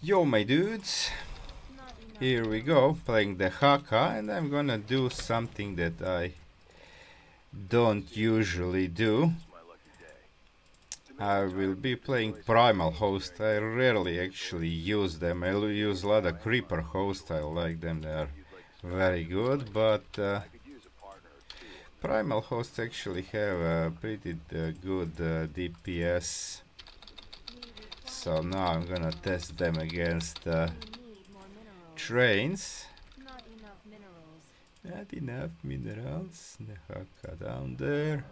Yo, my dudes, here we go, playing Dehaka, and I'm gonna do something that I don't usually do. I will be playing Primal Host. I rarely actually use them. I use a lot of Creeper Hosts. I like them, they're very good, but Primal Hosts actually have a pretty good DPS. So now I'm gonna test them against trains. Not enough minerals. Dehaka down there.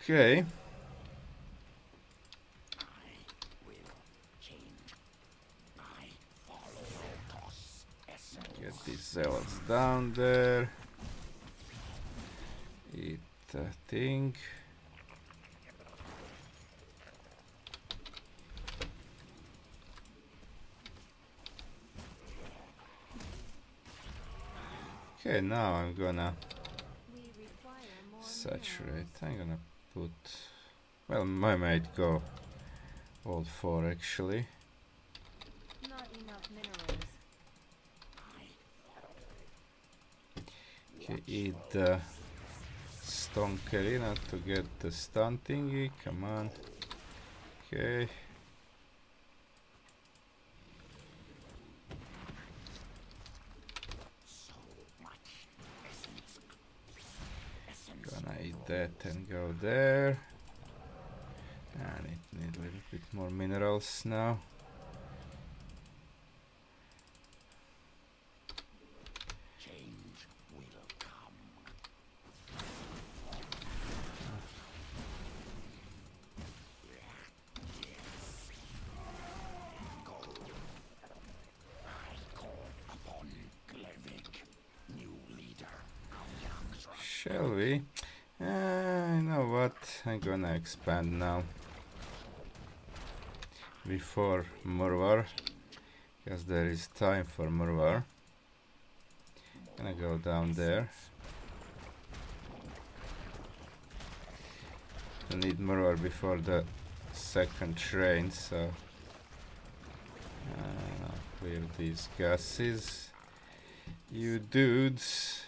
Okay. Get these zealots down there. Eat that thing. Okay, now I'm gonna saturate. I'm gonna put, well, I might go all four actually. Not enough minerals. Okay, eat the Stalker to get the stun thingy. Come on. Okay. That and go there. I need a little bit more minerals now. Change will come. I call upon Glevig, new leader. Shall we? You know what, I'm gonna expand now before Murvar, because there is time for Murvar. Gonna go down there. I need Murvar before the second train, so I'll clear these gases. You dudes.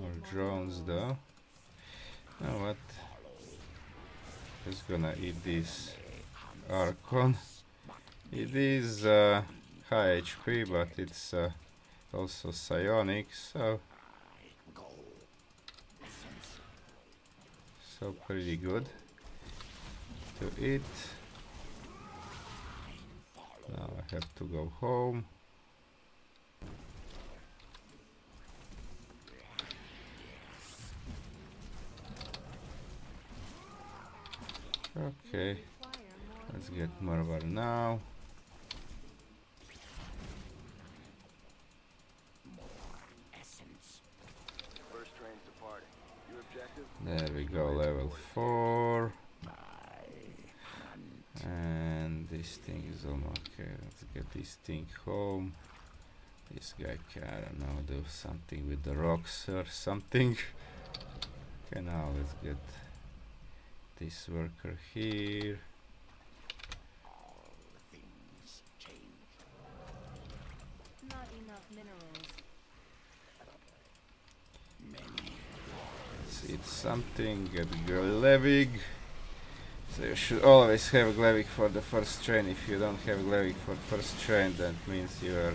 Or drones though. You know what? Just gonna eat this Archon. It is high HP, but it's also psionic, so pretty good to eat. Now I have to go home. Okay, let's get Murvar now. There we go, level 4. And this thing is almost okay. Let's get this thing home. This guy can, I don't know, do something with the rocks or something. Okay, now let's get this worker here. All things change. Not enough minerals. Let's eat something. Get Glevig. So you should always have Glevig for the first train. If you don't have Glevig for first train, that means you are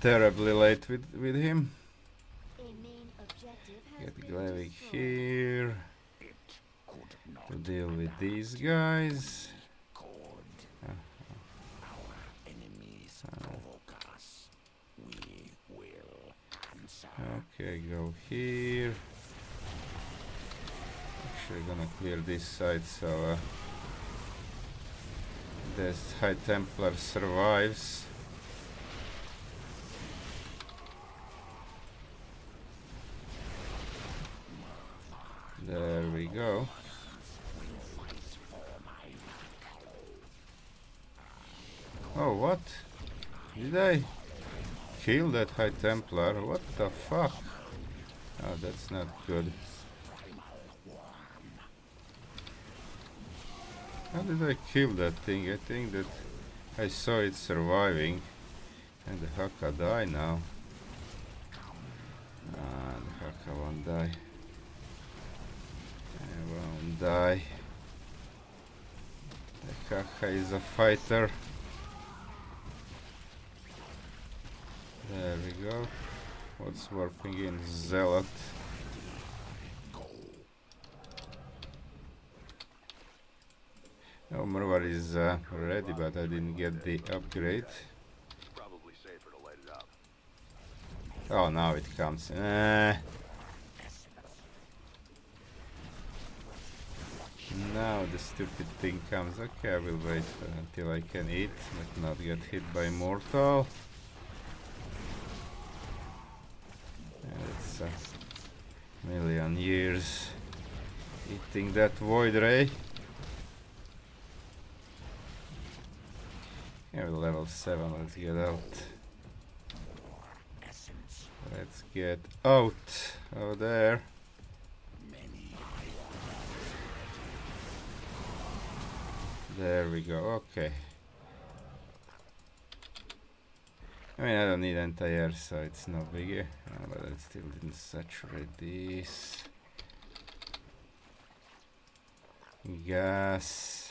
terribly late with him. Get Glevig here to deal with these guys. Our enemies provoke us. We will answer. Okay, go here. Actually gonna clear this side so this High Templar survives. There we go. Oh, what? Did I kill that High Templar? What the fuck? Oh, that's not good. How did I kill that thing? I think that I saw it surviving. And the Dehaka die now. The Dehaka won't die. I won't die. The Dehaka is a fighter. There we go. What's warping in? Zealot. No, Murvar is ready, but I didn't get the upgrade. Oh, now it comes. Now the stupid thing comes. Okay, I will wait until I can eat, but not get hit by mortal. It's a million years eating that void ray. We're level 7, let's get out. Let's get out over there. There we go, okay. I mean, I don't need anti-air, so it's no biggie. Oh, but I still didn't saturate this. Gas.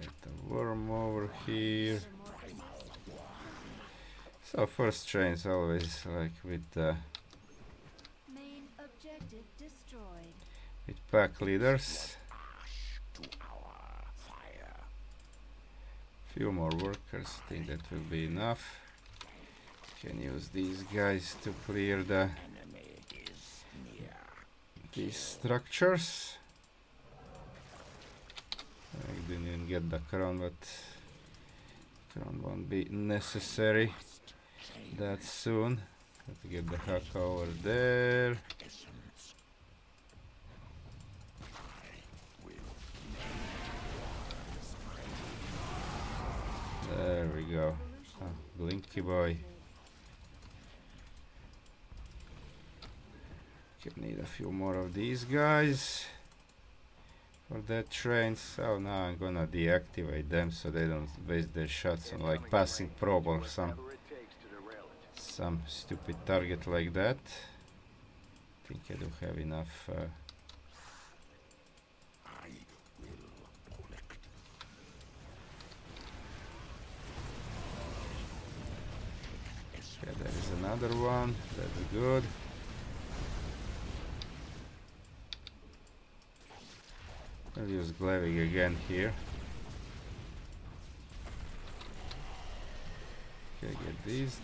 Get the worm over here. So first train is always like with the main objective destroyed. With pack leaders. Few more workers, I think that will be enough. Can use these guys to clear the these structures. I didn't even get the crown, but crown won't be necessary that soon. Let's get the Dehaka over there. There we go. Oh, Blinky boy. Could need a few more of these guys for that train. So now I'm gonna deactivate them so they don't waste their shots on like passing probe or some stupid target like that. I think I do have enough. Okay, there is another one, that's good. I'll use Glevig again here. Okay, get these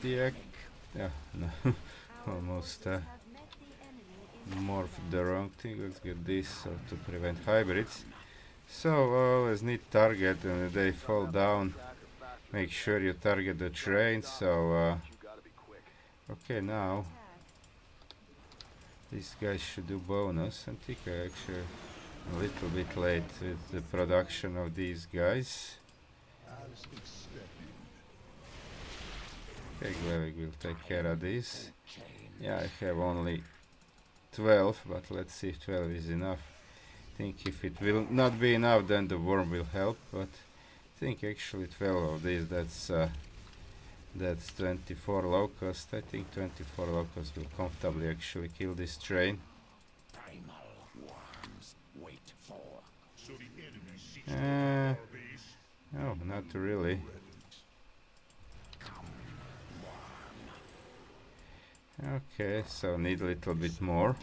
yeah, no, almost morphed the wrong thing. Let's get this to prevent hybrids. So always need target, and if they fall down, make sure you target the train, so okay, now these guys should do bonus. I think I actually a little bit late with the production of these guys. Okay, Glevig will take care of this. Yeah, I have only 12, but let's see if 12 is enough. I think if it will not be enough, then the worm will help, but I think actually 12 of these, that's 24 Locust. I think 24 Locust will comfortably actually kill this train. Primal worms wait for. So the enemy seeks no, not really. Okay, so need a little bit more.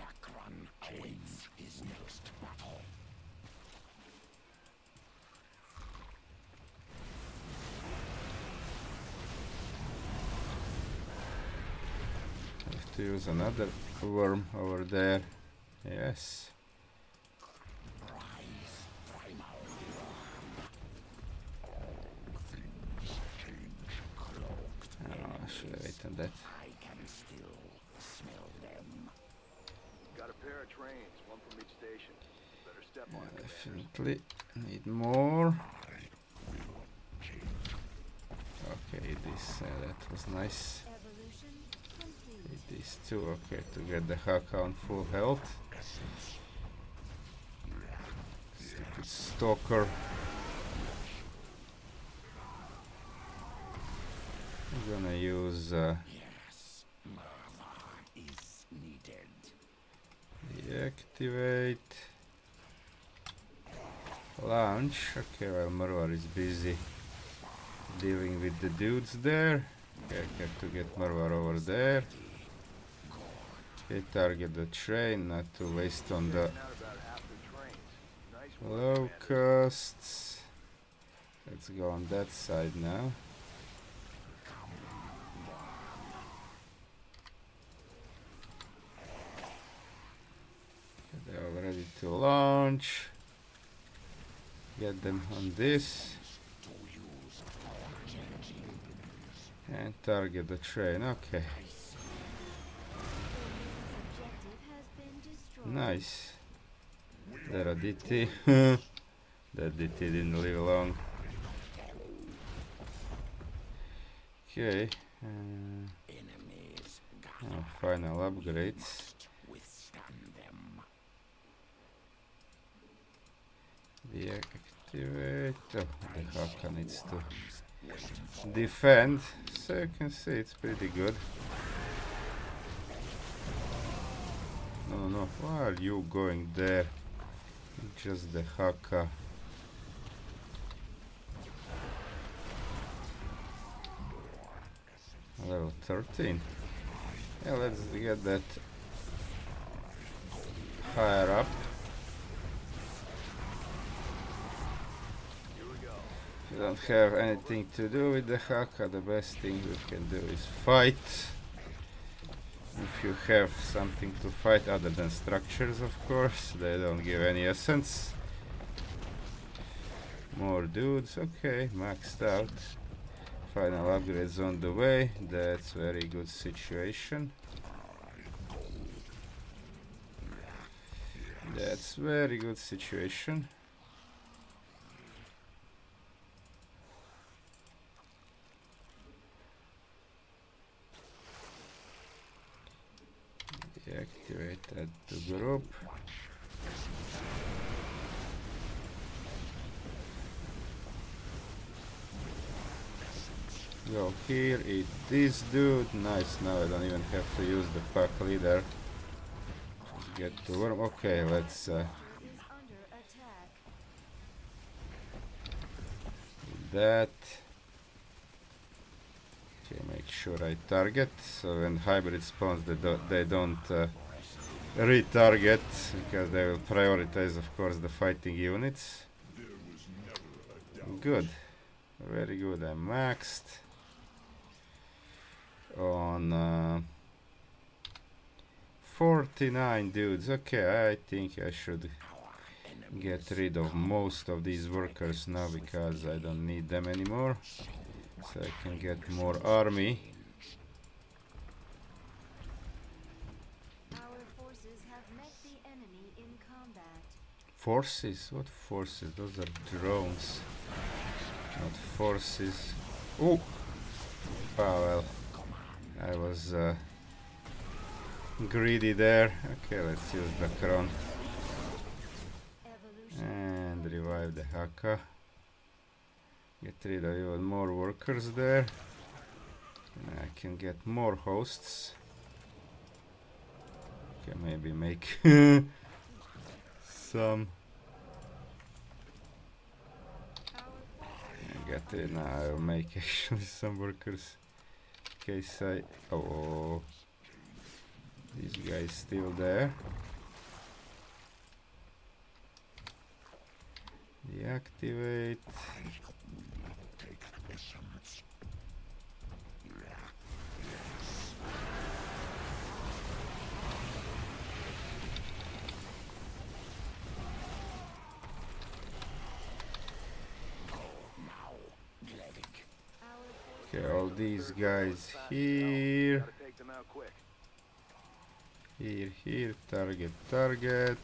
To use another worm over there. Yes. I should have waited on that. I can still smell them. Got a pair of trains, one from each station. Better step on it. Definitely need more. Okay, this that was nice. These two, okay, to get the Dehaka on full health. Stalker. I'm gonna use... yes, Murvar is needed. Deactivate. Launch. Okay, well, Murvar is busy dealing with the dudes there. Okay, I have to get Murvar over there. Okay, target the train, not to waste on the locusts. Let's go on that side now. Okay, they are ready to launch. Get them on this. And target the train, okay. Nice. There a DT. That DT didn't live long. Okay. Oh, final upgrades. Deactivate. Oh, the Haka needs to defend, so you can see it's pretty good. No, no, why are you going there? Just the Haka. Level 13. Yeah, let's get that higher up. We don't have anything to do with the Haka. The best thing we can do is fight. If you have something to fight other than structures, of course, they don't give any essence. More dudes, okay, maxed out. Final upgrades on the way, that's very good situation. That's very good situation. Activate that to group. Go here, eat this dude. Nice, now I don't even have to use the pack leader. Get to worm. Okay, let's do that. Okay, make sure I target, so when hybrid spawns they don't retarget, because they will prioritize, of course, the fighting units. Good, very good, I maxed on 49 dudes. Okay, I think I should get rid of most of these workers now, because I don't need them anymore. So I can get more army. Our forces have met the enemy in combat. Forces? What forces? Those are drones. Not forces. Oh! Oh well. I was greedy there. Okay, let's use the Kron. And revive the Haka. Get rid of even more workers there. And I can get more hosts. Can maybe make some. I get it now. I'll make actually some workers. In case I. Oh, this guy's still there. Deactivate. Okay, all these guys here. Here, here, target, target.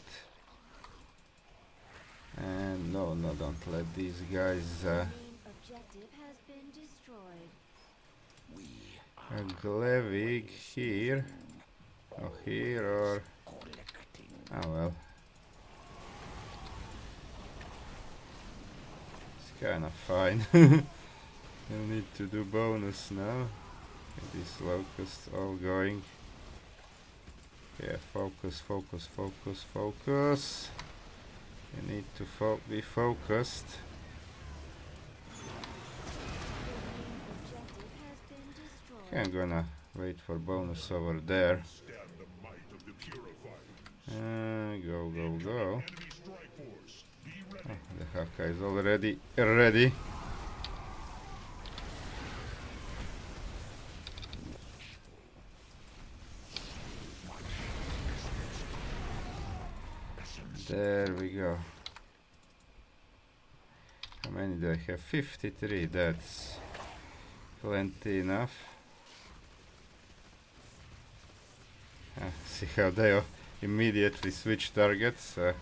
And no, no, don't let these guys Glevig here, or here, or... oh well. Kinda fine. You'll need to do bonus now. Get these locusts all going. Yeah, focus. You need to be focused. Okay, I'm gonna wait for bonus over there. Go. Oh, Dehaka is already ready. There we go. How many do I have? 53, that's plenty enough. See how they immediately switch targets to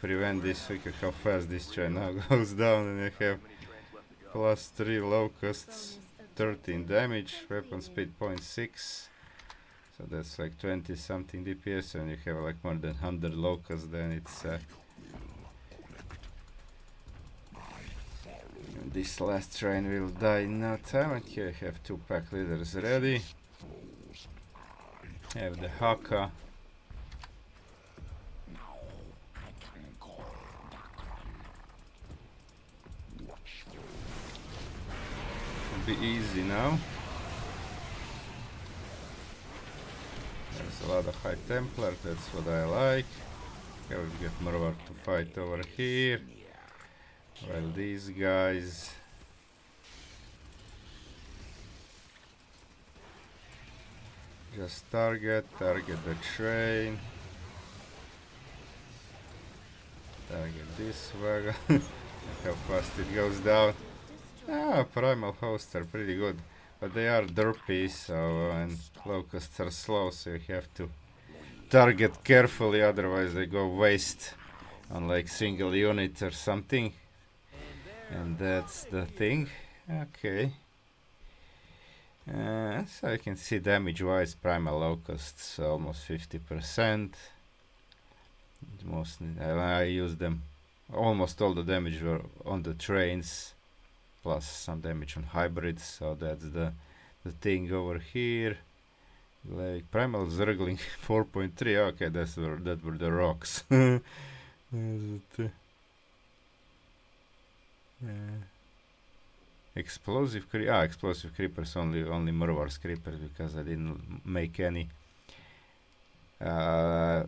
prevent this. Look at how fast this channel goes down, and I have +3 locusts, 13 damage, weapon speed 0.6. So that's like 20 something DPS, and you have like more than 100 locusts, then it's this last train will die in no time. And here I have two pack leaders ready. I have the Dehaka. It'll be easy now. There's a lot of High Templar, that's what I like. Okay, we'll get Murvar to fight over here. While these guys... just target the train. Target this wagon. Look how fast it goes down. Ah, Primal Hosts are pretty good. But they are derpy, so, and locusts are slow, so you have to target carefully, otherwise they go waste on like single unit or something. And that's the thing. Okay. So I can see damage-wise Primal Locusts almost 50%. Mostly, I use them. Almost all the damage were on the trains. Plus some damage on hybrids, so that's the thing over here. Like Primal Zergling 4.3, okay, that were the rocks. Explosive Creepers, only Murvar's Creepers, because I didn't make any.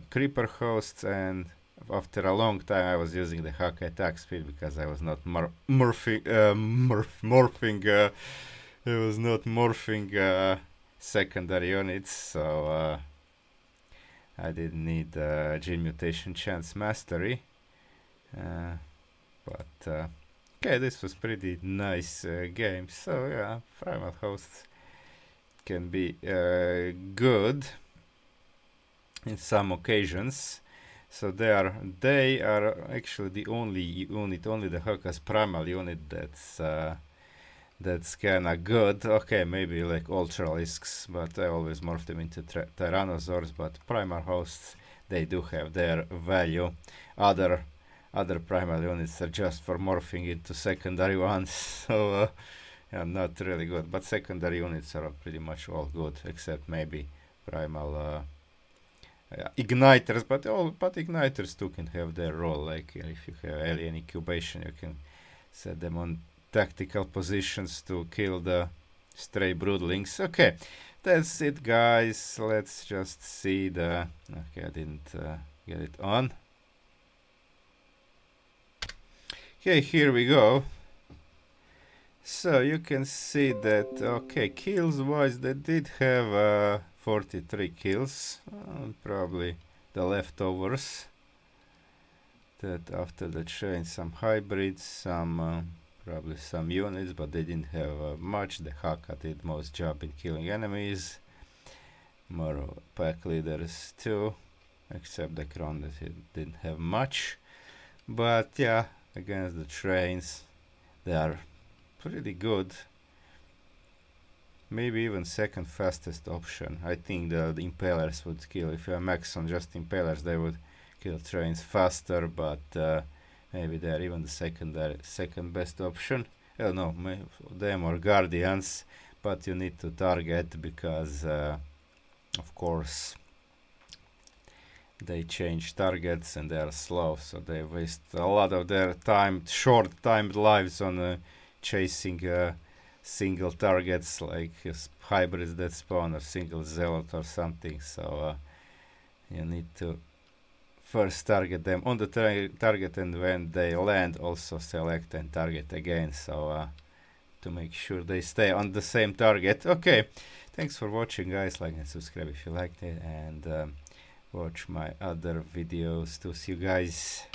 Creeper Hosts, and after a long time I was using the Dehaka attack speed because I was not morphing secondary units, so I didn't need Gene Mutation Chance Mastery. But okay, this was pretty nice game, so yeah, Primal Hosts can be good in some occasions. So they are actually the only unit, only the Dehaka's primal unit that's kinda good. Okay, maybe like Ultralisks, but I always morph them into Tyrannosaurs. But Primal Hosts, they do have their value. Other primal units are just for morphing into secondary ones, so yeah, not really good. But secondary units are pretty much all good, except maybe primal. Igniters, but Igniters too can have their role. Like if you have Alien Incubation, you can set them on tactical positions to kill the stray Broodlings. Okay, that's it, guys. Let's just see the... okay, I didn't get it on. Okay, here we go. So you can see that, okay, kills-wise, they did have... 43 kills, probably the leftovers that after the train, some hybrids, some probably some units, but they didn't have much. The Dehaka did most job in killing enemies, more pack leaders too, except the Kronos didn't have much. But yeah, against the trains they are pretty good. Maybe even second fastest option. I think the Impalers would kill. If you are max on just Impalers, they would kill trains faster, but Maybe they are even the second best option. Oh no, them or Guardians, but you need to target because of course they change targets and they are slow, so they waste a lot of their time, short-timed lives on chasing single targets like hybrids that spawn or single zealot or something. So you need to first target them on the target, and when they land also select and target again, so to make sure they stay on the same target. Okay, thanks for watching guys, like and subscribe if you liked it, and watch my other videos. To see you guys.